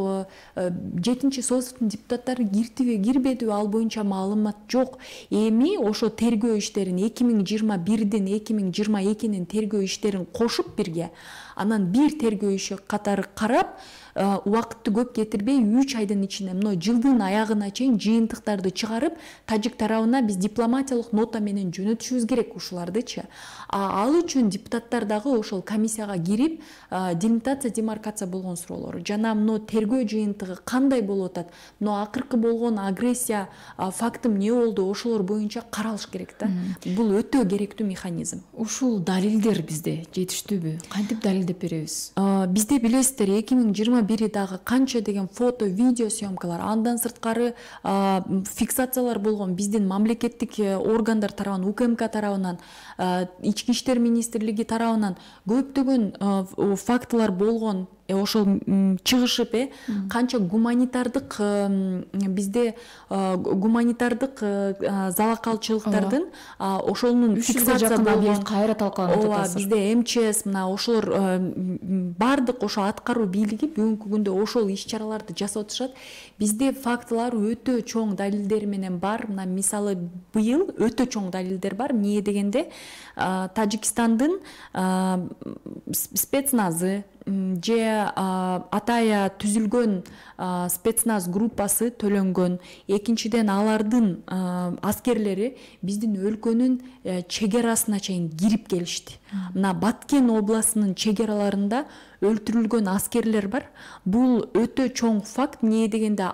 жетинчи союздун депутаттары кирдиби, кирбедиби ал боюнча маалымат жок. Эми ошо тергөө иштерин эки миң жыйырма бирден эки миң жыйырма экинин тергөө иштерин кошуп бирге, анан бир тергөө иши катары карап, убакытты көп кетирбей үч айдын ичинде мына жылдын аягына чейин жыйынтыктарды чыгарып, тажик тарабына биз дипломатиялык нота менен жөнөтүшүбүз керек ушулардычы. Ал үчүн депутаттар дагы ошол комиссияга кирип, делимитация, демаркация болгон суроолору жана мына тергөө жыйынтыгы кандай болуп атат, мына акыркы болгон агрессия факты эмне болду, ошолор боюнча каралыш керек да. Бул өтө керектүү механизм. Ушул далилдер бизде жетиштүүбү? Кантип далилдер деп беребиз. Бизде билесиздер эки миң жыйырма бирдеги канча деген фото, видео съемкалар, андан сырткары фиксациялар болгон биздин мамлекеттик органдар тарабынан, У К М К тарабынан, Ички иштер министрлиги тарабынан көптөгөн фактылар болгон. Ошол чыгышып канча гуманитардык бизде гуманитардык залакалчылыктардын ошолунун фиксация болгон кайра талкаланып жатат. Бизде М Ч С мына ошолор бардык ошо аткаруу бийлиги бүгүнкү күндө ошол иш-чараларды жасап атышат. Бизде фактылар өтө чоң далилдер менен бар. Мына мисалы быйыл өтө чоң далилдер бар. Эмне дегенде Тажикстандын спецназы же атая түзүлгөн спецназ группасы төлөнгөн. Экинчиден алардын аскерлери биздин өлкөнүн чегерасына чейин кирип келишти. Мына Баткен областынын чегераларында өлтүрүлгөн аскерлер бар. Бул өтө чоң факт. Эмне дегенде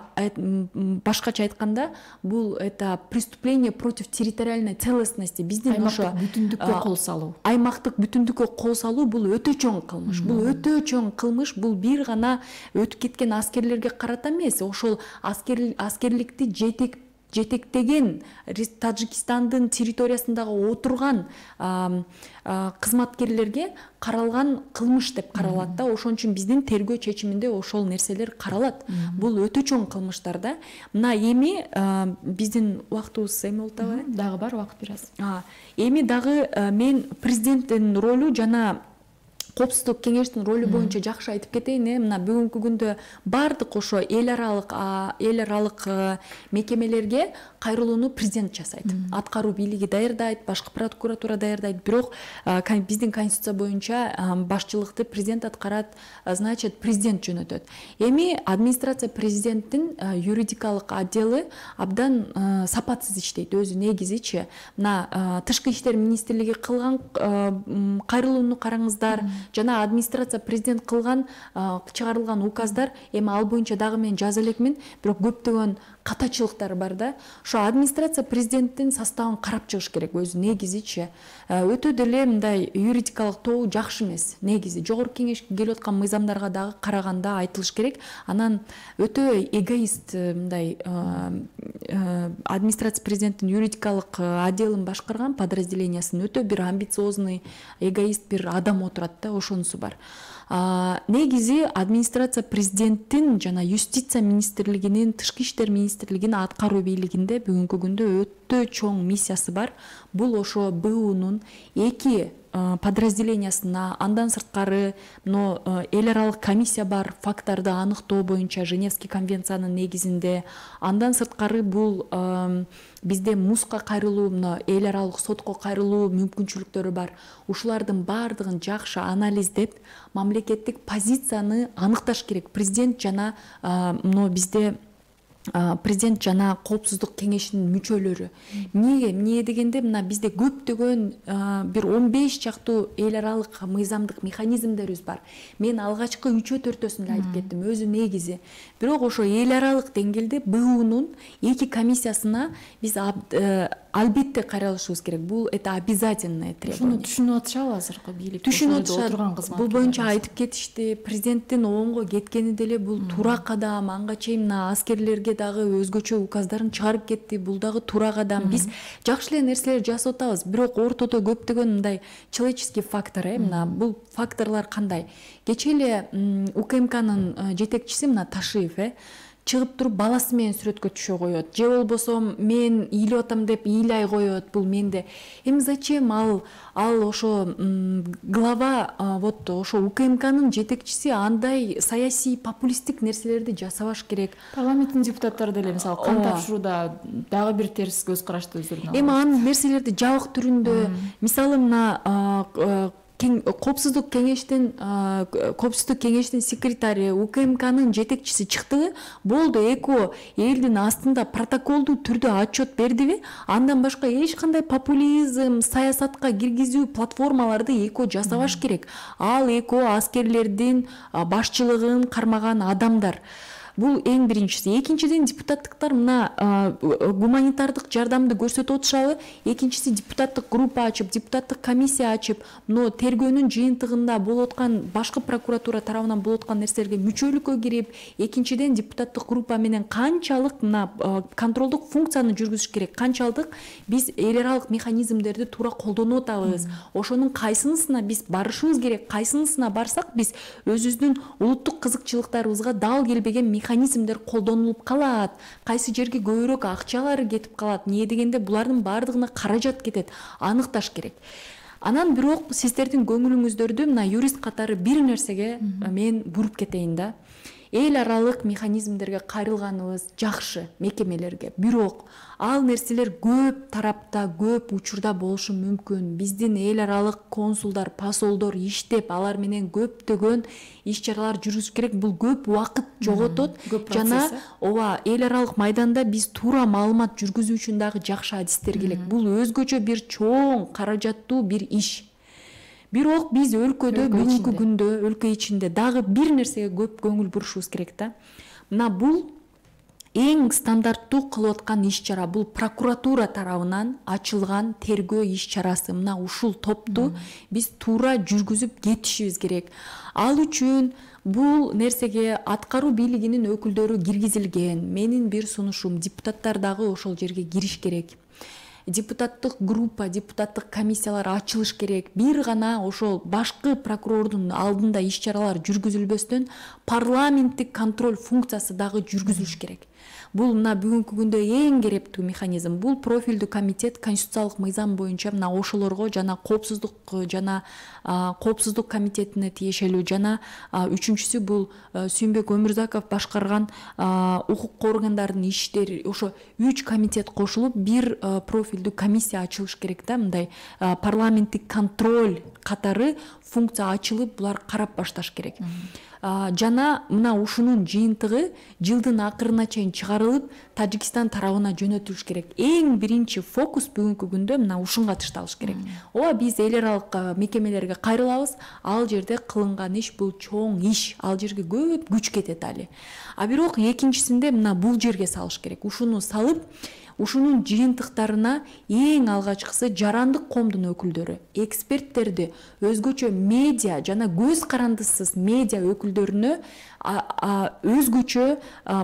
башкача айтканда, бул это преступление против территориальной целостности. Биздин ошо бүтүндүккө кол салуу. Аймактык бүтүндүккө кол салуу бул өтө чоң кылмыш. Бул өтө чоң кылмыш. Бул бир гана өтүп кеткен аскерлерге карата эмес. Ошол аскерликти жетек жетектеген Таджикстандын территориясындагы отурган кызматкерлерге каралган кылмыш деп каралат да. Ошон үчүн биздин тергөө чечиминде ошол нерселер каралат. Бул өтө чоң кылмыштар да. Мына эми биздин убактыбыз эме болтабы? Дагы бар убакыт бир аз. Эми дагы мен президенттин ролу жана коопсуздук кеңештин ролу боюнча жакшы айтып кетейин. Мына бүгүнкү күндө бардык ошо эл аралык эл аралык мекемелерге кайрылууну президент жасайт. Аткаруу бийлиги даярдайт, башкы прокуратура даярдайт. Бирок биздин конституция боюнча башчылыкты президент аткарат, значит президент жөнөтөт. Эми администрация президенттин юридикалык отделы абдан сапатсыз иштейт. Өзү негизичи мына тышкы иштер министрлиги кылган кайрылууну караңыздар. Жана администрация президент кылган чыгарылган указдар, эми ал боюнча дагы мен жаза элекмин, бирок көптөгөн катачылыктар бар да. Ошо администрация президенттин составын карап чыгыш керек өзү негизичи. Өтө деле мындай юридикалык тобу жакшы эмес. Негизи жогорку кеңешке келип аткан мыйзамдарга дагы караганда айтылыш керек. Анан өтө эгоист мындай администрация президенттин юридикалык отделин башкарган подразделениясын өтө бир амбициозный, эгоист бир адам отурат. Ошонусу бар. Негизи администрация президенттин жана юстиция министрлигинин, тышкы иштер министрлигинин аткаруу бийлигинде бүгүнкү күндө өтө чоң миссиясы бар. Бул ошо Б Унун эки подразделениясына, андан сырткары но эл аралык комиссия бар, фактарды аныктоо боюнча Женевский конвенциянын негизинде, андан сырткары бул бизде муска кайрылуу, мына эл аралык сотко кайрылуу мүмкүнчүлүктөрү бар. Ушулардын баардыгын жакшы анализдеп, мамлекеттик позицияны аныкташ керек. Президент жана мына бизде президент жана коопсуздук кеңешинин мүчөлөрү. Эмнеге? Эмне дегенде мына бизде көптөгөн бир он беш чактуу эл аралык мыйзамдык механизмдерибиз бар. Мен алгачкы үчөө төртөсүндө айтып кеттим, өзү негизи. Бирок ошо эл аралык деңгээлде Б Унун эки комиссиясына биз албетте каралышыбыз керек. Бул это обязательное требование. Шуну түшүнүп атышабы азыркы бийлик? Түшүнүп атышат. Бул боюнча айтып кетишти. Президенттин оңго кеткени деле бул туура кадам. Анга чейин мына аскерлерге дагы өзгөчө указдарын чыгарып кетти. Бул дагы туура кадам. Биз жакшы эле нерселер жасап атабыз. Бирок ортодо көптөгөн мындай человеческий фактор, мына бул факторлор кандай? Кече эле У К М Кнын жетекчиси мына Ташиев чыгып туруп баласы менен сүрөткө түшө коет. Же болбосо мен ыйлап атам деп ыйлай коет. Бул менде. Эми зачем ал ал ошо глава вот ошо У К М Кнын жетекчиси андай саясий популисттик нерселерди жасабаш керек. Парламенттин депутаттары деле мисалы кан тапшырууда дагы бир терс көз карашты өздөрүнө. Эми анын нерселерди жабык түрүндө, мисалы мына коопсуздук кеңештин коопсуздук кеңештин секретари, У К М Кнын жетекчиси чыкты, болду эко элдин астында протоколдуу түрдө отчет бердиби? Андан башка эч кандай популизм, саясатка киргизүү платформаларды эко жасабаш керек. Ал эко аскерлердин башчылыгын кармаган адамдар. Бул эң биринчиси. Экинчиден депутаттыктар мына гуманитардык жардамды көрсөтүп отушалы. Экинчиси депутаттык группа ачып, депутаттык комиссия ачып, но тергөөнүн жыйынтыгында болуп аткан башкы прокуратура тарабынан болуп аткан нерселерге мүчөлүккө кирип, экинчиден депутаттык группа менен канчалык мына контролдук функцияны жүргүзүш керек, канчалык биз эл аралык механизмдерди туура колдонуп атабыз. Ошонун кайсынысына биз барышыбыз керек, кайсынысына барсак биз өзүбүздүн улуттук кызыкчылыктарыбызга дал келбеген механизмдер колдонулуп калат, кайсы жерге көбүрөөк акчалары кетип калат, эмне дегенде булардын баардыгына каражат кетет, аныкташ керек. Анан бирок сиздердин көңүлүңүздөрдү мына юрист катары бир нерсеге мен буруп кетейин да. Эл аралык механизмдерге кайрылганыбыз жакшы, мекемелерге. Бирок ал нерселер көп тарапта, көп учурда болушу мүмкүн. Биздин эл аралык консулдар, посолдор иштеп, алар менен көптөгөн иш-чаралар жүргүзүш керек. Бул көп убакыт жоготот жана ооба эл аралык майданда биз туура маалымат жүргүзүү үчүн дагы жакшы адистер керек. Бул өзгөчө бир чоң каражаттуу бир иш. Бирок биз өлкөдө бүгүнкү күндө, өлкө ичинде дагы бир нерсеге көп көңүл бурушубуз керек да. Мына бул эң стандарттуу кылып аткан иш-чара, бул прокуратура тарабынан ачылган тергөө иш-чарасы. Мына ушул топту биз туура жүргүзүп кетишибиз керек. Ал үчүн бул нерсеге аткаруу бийлигинин өкүлдөрү киргизилген. Менин бир сунушум, депутаттар дагы ошол жерге кириш керек. Депутаттық группа, депутаттық комиссиялар ачылыш керек. Бир гана ошол башкы прокурордун алдында иш-чаралар жүргүзүлбөстөн парламенттик контроль функциясы дагы жүргүзүлүш керек. Бул мына бүгүнкү күндө эң керектүү механизм. Бул профилдүү комитет конституциялык мыйзам боюнча мына ошолорго жана коопсуздук жана коопсуздук комитетине тиешелүү жана үчүнчүсү бул Сүйөнбек Өмүрзаков башкарган укук органдарынын иштери, ошо үч комитет кошулуп бир профиль комиссия ачылыш керек да, мындай парламенттик контроль катары функция ачылып, булар карап башташ керек. Жана мына ушунун жыйынтыгы жылдын акырына чейин чыгарылып, Тажикстан тарабына жөнөтүлүш керек. Эң биринчи фокус бүгүнкү күндө мына ушунга тышталыш керек. Ооба биз эл аралык мекемелерге кайрылабыз, ал жерде кылынган иш бул чоң иш, ал жерге көп күч кетет али. А бирок экинчисинде мына бул жерге салыш керек. Ушуну салып, ушунун жыйынтыктарына эң алгачкысы жарандык коомдун өкүлдөрү, эксперттерди, өзгөчө медиа жана көз карандысыз медиа өкүлдөрүнө өзгөчө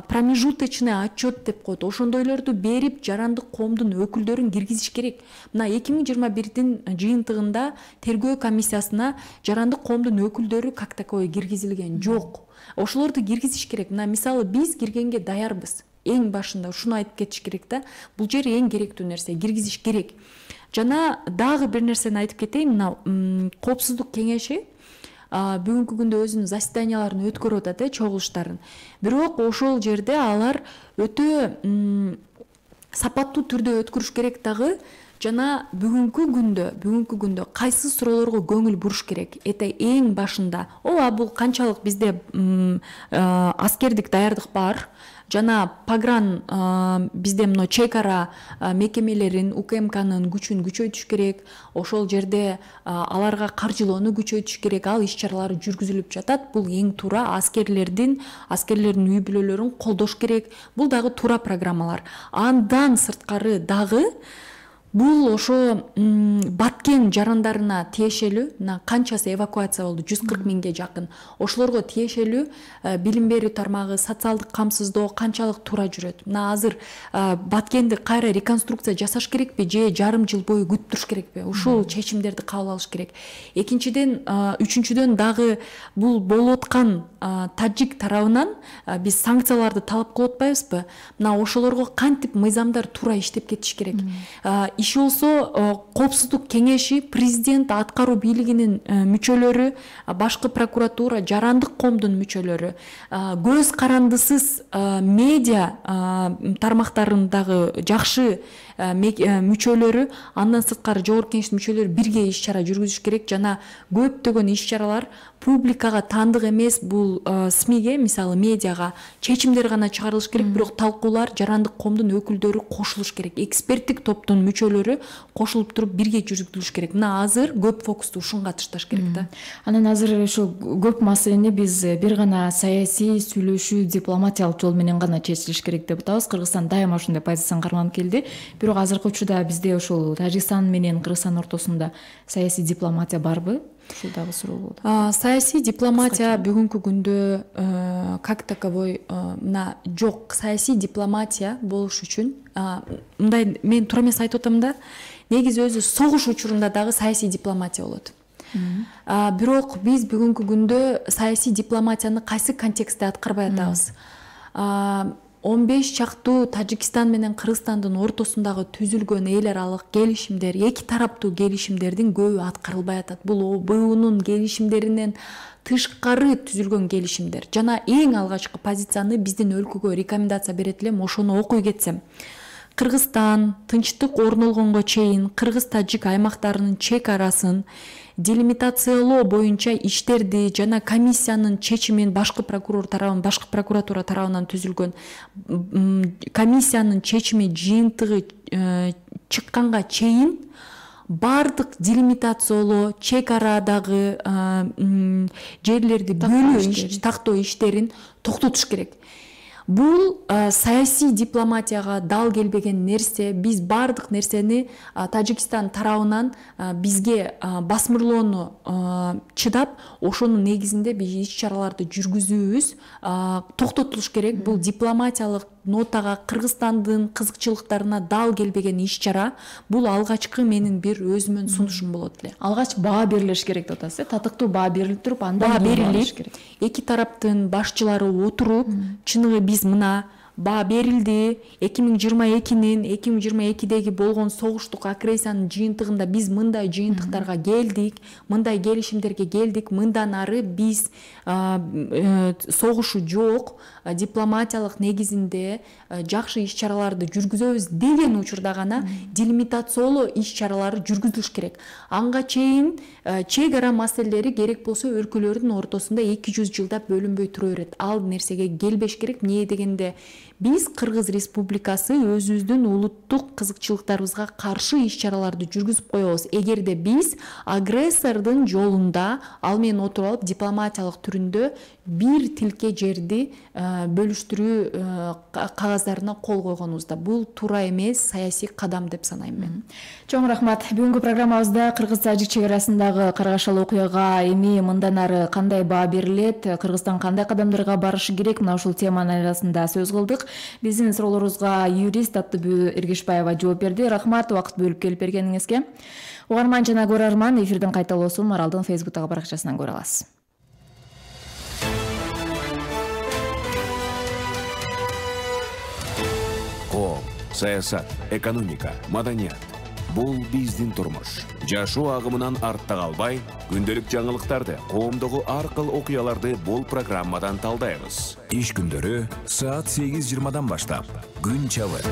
промежуточный отчет деп коет. Ошондойлорду берип, жарандык коомдун өкүлдөрүн киргизиш керек. Мына эки миң жыйырма бирдин жыйынтыгында тергөө комиссиясына жарандык коомдун өкүлдөрү как такое киргизилген жок. Ошолорду киргизиш керек. Мына мисалы биз киргенге даярбыз. Эң башында шуну айтып кетиш керек да, бул жер эң керектүү нерсе, киргизиш керек. Жана дагы бир нерсени айтып кетейин, мына коопсуздук кеңеши бүгүнкү күндө өзүнүн заседанияларын өткөрүп атат, чогулуштарын. Бирок ошол жерде алар өтө сапаттуу түрдө өткөрүш керек дагы. Жана бүгүнкү күндө, бүгүнкү күндө кайсы суроолорго көңүл буруш керек? Это эң башында. Ооба бул канчалык бизде аскердик даярдык бар. Жана пагран бизде мына чек ара мекемелерин, УКМКнын күчүн күчөйтүш керек. Ошол жерде аларга каржылоону күчөйтүш керек. Ал иш-чаралары жүргүзүлүп жатат. Бул эң туура аскерлердин, аскерлердин үй бүлөлөрүн колдош керек. Бул дагы туура программалар. Андан сырткары дагы бул ошо баткен жарандарына тиешелүү, мына канчасы эвакуация болду, жүз кырк миңге жакын. Ошолорго тиешелүү билим берүү тармагы, социалдык камсыздоо канчалык туура жүрөт? Мына азыр баткенди кайра реконструкция жасаш керекпи же жарым жыл бою күтүп туруш керекпи? Ушул чечимдерди кабыл алыш керек. Экинчиден, үчүнчүдөн дагы бул болуп аткан таджик тарабынан биз санкцияларды талап кылып атпайбызбы? Мына ошолорго кантип мыйзамдар туура иштеп кетиш керек? Иши болсо, коопсуздук кеңеши, президент, аткаруу бийлигинин мүчөлөрү, башкы прокуратура, жарандык коомдун мүчөлөрү, көз карандысыз медиа тармактарындагы жакшы мүчөлөрү, андан сырткары жогорку кеңештин мүчөлөрү бирге иш-чара жүргүзүш керек. Жана көптөгөн иш-чаралар публикага таандык эмес, бул СМИге, мисалы медиага чечимдер гана чыгарылыш керек, бирок талкуулар, жарандык коомдун өкүлдөрү кошулуш керек, эксперттик топтун мүчөлөрү мүчөлөрү кошулуп туруп бирге жүргүзүлүш керек. Мына азыр көп фокусту ушунга ташташ керек да. Анан азыр ошо көп маселени биз бир гана саясий сүйлөшүү, дипломатиялык жол менен гана чечилиш керек деп атабыз. Кыргызстан дайыма ушундай позицияны карманып келди. Бирок азыркы учурда бизде ошол Тажикстан менен Кыргызстан ортосунда саясий дипломатия барбы? Шулдагы суроо болду. Саясий дипломатия бүгүнкү күндө как таковой на жок. Саясий дипломатия болуш үчүн мындай мен туура эмес айтып атам да, негизи өзү согуш учурунда дагы саясий дипломатия болот. Бирок биз бүгүнкү күндө саясий дипломатияны кайсы контекстте аткарбай атабыз? он беш чактуу Тажикстан менен Кыргызстандын ортосундагы түзүлгөн эл аралык келишимдер, эки тараптуу келишимдердин көбү аткарылбай атат. Бул ОБУнун келишимдеринен тышкары түзүлгөн келишимдер. Жана эң алгачкы позицияны биздин өлкөгө рекомендация берет элем, ошону окуй кетсем. Кыргызстан тынчтык орнолгонго чейин Кыргыз-Тажик аймактарынын чек арасын делимитациялоо боюнча иштерди жана комиссиянын чечимин башкы прокурор тарабынан, башкы прокуратура тарабынан түзүлгөн комиссиянын чечими жыйынтыгы чыкканга чейин бардык делимитациялоо, чек арадагы жерлерди бөлүү тактоо иштерин токтотуш керек. Бул саясий дипломатияга дал келбеген нерсе. Биз бардык нерсени Тажикстан тарабынан бизге басмырлоону чыдап, ошонун негизинде биз иш-чараларды жүргүзүүбүз токтотулуш керек. Бул дипломатиялык нотага Кыргызстандын кызыкчылыктарына дал келбеген иш-чара. Бул алгачкы менин бир өзүмөн сунушум болот эле. Алгач баа берилиш керек деп атасыз, татыктуу баа берилип туруп, анда берилиш керек. Эки тараптын башчылары отуруп, чыныгы биз мына баа берилди, эки миң жыйырма экинин, эки миң жыйырма экидеги болгон согуштук агрессиянын жыйынтыгында биз мындай жыйынтыктарга келдик, мындай келишимдерге келдик, мындан ары биз согушу жок, дипломатиялык негизинде жакшы иш-чараларды жүргүзөбүз деген учурда гана делимитациялоо иш-чаралары жүргүзүлүш керек. Анга чейин чек ара маселелери керек болсо өлкөлөрдүн ортосунда эки жүз жылда бөлүнбөй тура берет. Ал нерсеге келбеш керек. Эмне дегенде биз Кыргыз Республикасы өзүбүздүн улуттук кызыкчылыктарыбызга каршы иш-чараларды жүргүзүп коебуз. Эгерде биз агрессордун жолунда ал менен отуруп алып дипломатиялык түрүндө бир тилке жерди бөлүштүрүү кагаздарына кол койгонубузда, бул туура эмес саясий кадам деп санайм мен. Чоң рахмат. Бүгүнкү программабызда Кыргыз-Тажик чек арасындагы каргашалы окуяга эми мындан ары кандай баа берилет, Кыргызстан кандай кадамдарга барышы керек, мына ушул теманын арасында сөз кылдык. Биздин суроолорубузга юрист Аттыбү Эргешбаева жооп берди. Рахмат убакыт бөлүп келип бергениңизге. Угарман жана көрөрман, эфирдин кайталоосун Маралдын Фейсбуктагы баракчасынан көрө аласыз. Коом, саясат, экономика, маданият. Бул биздин турмуш. Жашоо агымынан артта калбай, күндөлүк жаңылыктарды, коомдогу ар кыл окуяларды бул программадан талдайбыз. Иш күндөрү саат сегиз жыйырмадан баштап, күн чабыт.